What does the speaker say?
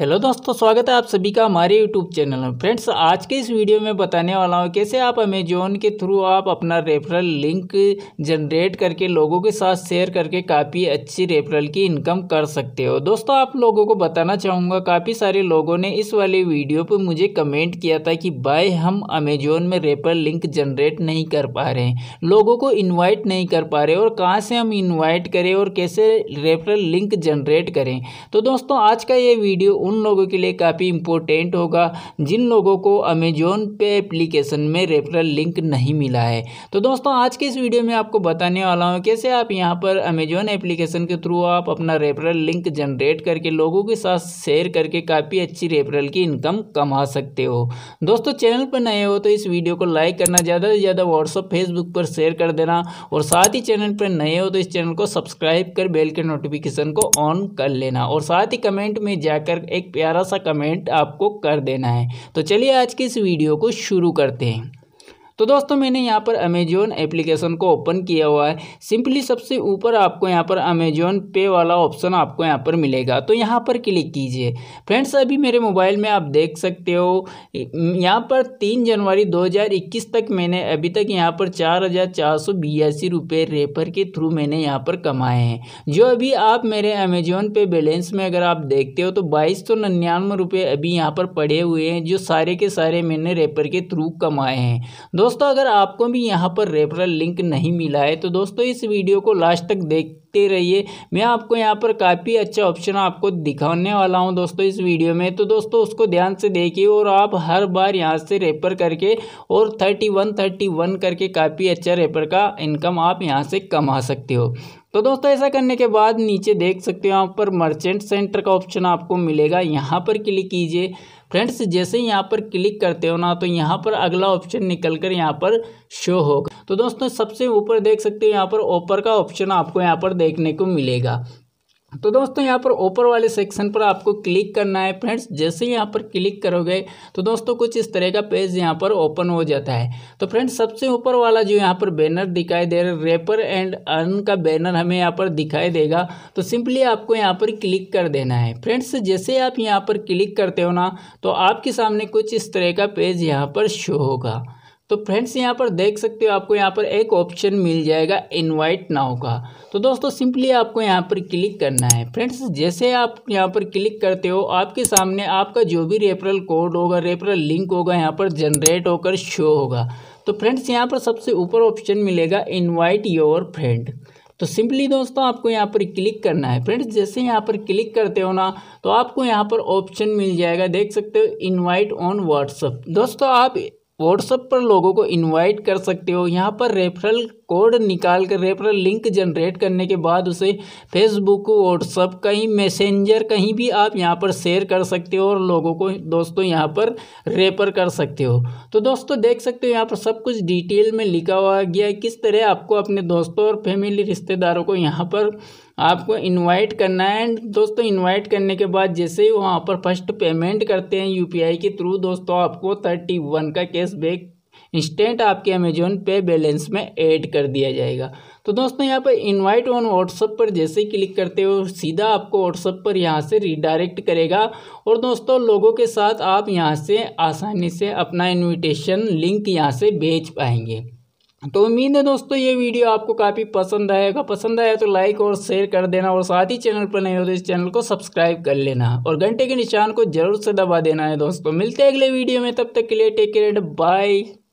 Hello दोस्तों, स्वागत है आप सभी का हमारे यूट्यूब चैनल में। फ्रेंड्स, आज के इस वीडियो में बताने वाला हूँ कैसे आप अमेज़ॉन के थ्रू आप अपना रेफरल लिंक जनरेट करके लोगों के साथ शेयर करके काफ़ी अच्छी रेफरल की इनकम कर सकते हो। दोस्तों, आप लोगों को बताना चाहूँगा, काफ़ी सारे लोगों ने इस वाले वीडियो पर मुझे कमेंट किया था कि भाई हम अमेज़ॉन में रेफरल लिंक जनरेट नहीं कर पा रहे हैं, लोगों को इन्वाइट नहीं कर पा रहे और कहाँ से हम इन्वाइट करें और कैसे रेफरल लिंक जनरेट करें। तो दोस्तों, आज का ये वीडियो उन लोगों के लिए काफ़ी इम्पोर्टेंट होगा जिन लोगों को अमेज़ॉन पे एप्लीकेशन में रेफरल लिंक नहीं मिला है। तो दोस्तों, आज के इस वीडियो में आपको बताने वाला हूँ कैसे आप यहाँ पर अमेज़ॉन एप्लीकेशन के थ्रू आप अपना रेफरल लिंक जनरेट करके लोगों के साथ शेयर करके काफ़ी अच्छी रेफरल की इनकम कमा सकते हो। दोस्तों, चैनल पर नए हो तो इस वीडियो को लाइक करना, ज़्यादा से ज़्यादा व्हाट्सअप फेसबुक पर शेयर कर देना और साथ ही चैनल पर नए हो तो इस चैनल को सब्सक्राइब कर बेल के नोटिफिकेशन को ऑन कर लेना और साथ ही कमेंट में जाकर एक प्यारा सा कमेंट आपको कर देना है। तो चलिए आज की इस वीडियो को शुरू करते हैं। तो दोस्तों, मैंने यहाँ पर अमेज़ॉन एप्लीकेशन को ओपन किया हुआ है। सिंपली सबसे ऊपर आपको यहाँ पर अमेज़ॉन पे वाला ऑप्शन आपको यहाँ पर मिलेगा, तो यहाँ पर क्लिक कीजिए। फ्रेंड्स, अभी मेरे मोबाइल में आप देख सकते हो यहाँ पर 3 जनवरी 2021 तक मैंने अभी तक यहाँ पर 4,482 रुपये रेफर के थ्रू मैंने यहाँ पर कमाए हैं, जो अभी आप मेरे अमेज़ॉन पे बैलेंस में अगर आप देखते हो तो 2,299 रुपये अभी यहाँ पर पड़े हुए हैं, जो सारे के सारे मैंने रेफर के थ्रू कमाए हैं। दोस्तों, अगर आपको भी यहाँ पर रेफरल लिंक नहीं मिला है तो दोस्तों इस वीडियो को लास्ट तक देखते रहिए। मैं आपको यहाँ पर काफ़ी अच्छा ऑप्शन आपको दिखाने वाला हूँ दोस्तों इस वीडियो में, तो दोस्तों उसको ध्यान से देखिए और आप हर बार यहाँ से रेफर करके और 31 करके काफ़ी अच्छा रेफर का इनकम आप यहाँ से कमा सकते हो। तो दोस्तों, ऐसा करने के बाद नीचे देख सकते हो यहाँ पर मर्चेंट सेंटर का ऑप्शन आपको मिलेगा, यहाँ पर क्लिक कीजिए। फ्रेंड्स, जैसे ही यहाँ पर क्लिक करते हो ना तो यहाँ पर अगला ऑप्शन निकल कर यहाँ पर शो होगा। तो दोस्तों, सबसे ऊपर देख सकते हो यहाँ पर ऊपर का ऑप्शन आपको यहाँ पर देखने को मिलेगा। तो दोस्तों, यहाँ पर ऊपर वाले सेक्शन पर आपको क्लिक करना है। फ्रेंड्स, जैसे यहाँ पर क्लिक करोगे तो दोस्तों कुछ इस तरह का पेज यहाँ पर ओपन हो जाता है। तो फ्रेंड्स, सबसे ऊपर वाला जो यहाँ पर बैनर दिखाई दे रहा है रेफर एंड अर्न का बैनर हमें यहाँ पर दिखाई देगा, तो सिंपली आपको यहाँ पर क्लिक कर देना है। फ्रेंड्स, जैसे आप यहाँ पर क्लिक करते हो ना तो आपके सामने कुछ इस तरह का पेज यहाँ पर शो होगा। तो फ्रेंड्स, यहाँ पर देख सकते हो आपको यहाँ पर एक ऑप्शन मिल जाएगा इनवाइट नाउ का, तो दोस्तों सिंपली आपको यहाँ पर क्लिक करना है। फ्रेंड्स, जैसे आप यहाँ पर क्लिक करते हो आपके सामने आपका जो भी रेफरल कोड होगा रेफरल लिंक होगा यहाँ पर जनरेट होकर शो होगा। तो फ्रेंड्स, यहाँ पर सबसे ऊपर ऑप्शन मिलेगा इनवाइट योर फ्रेंड, तो सिंपली दोस्तों आपको यहाँ पर क्लिक करना है। फ्रेंड्स, जैसे यहाँ पर क्लिक करते हो ना तो आपको यहाँ पर ऑप्शन मिल जाएगा, देख सकते हो इनवाइट ऑन व्हाट्सएप। दोस्तों, आप व्हाट्सएप पर लोगों को इनवाइट कर सकते हो। यहाँ पर रेफरल कोड निकाल कर रेफरल लिंक जनरेट करने के बाद उसे फेसबुक व्हाट्सएप कहीं मैसेंजर कहीं भी आप यहाँ पर शेयर कर सकते हो और लोगों को दोस्तों यहाँ पर रेफर कर सकते हो। तो दोस्तों देख सकते हो यहाँ पर सब कुछ डिटेल में लिखा हुआ गया है किस तरह आपको अपने दोस्तों और फैमिली रिश्तेदारों को यहाँ पर आपको इनवाइट करना है। एंड दोस्तों, इनवाइट करने के बाद जैसे ही वहाँ पर फर्स्ट पेमेंट करते हैं यूपीआई के थ्रू दोस्तों आपको 31 का कैशबैक इंस्टेंट आपके अमेज़ॉन पे बैलेंस में ऐड कर दिया जाएगा। तो दोस्तों, यहाँ पर इनवाइट ऑन व्हाट्सएप पर जैसे ही क्लिक करते हो सीधा आपको व्हाट्सएप पर यहाँ से रिडायरेक्ट करेगा और दोस्तों लोगों के साथ आप यहाँ से आसानी से अपना इन्विटेशन लिंक यहाँ से भेज पाएंगे। तो उम्मीद है दोस्तों ये वीडियो आपको काफ़ी पसंद आएगा, पसंद आया तो लाइक और शेयर कर देना और साथ ही चैनल पर नहीं हो तो इस चैनल को सब्सक्राइब कर लेना और घंटे के निशान को जरूर से दबा देना है। दोस्तों, मिलते हैं अगले वीडियो में, तब तक के लिए टेक केयर, बाय।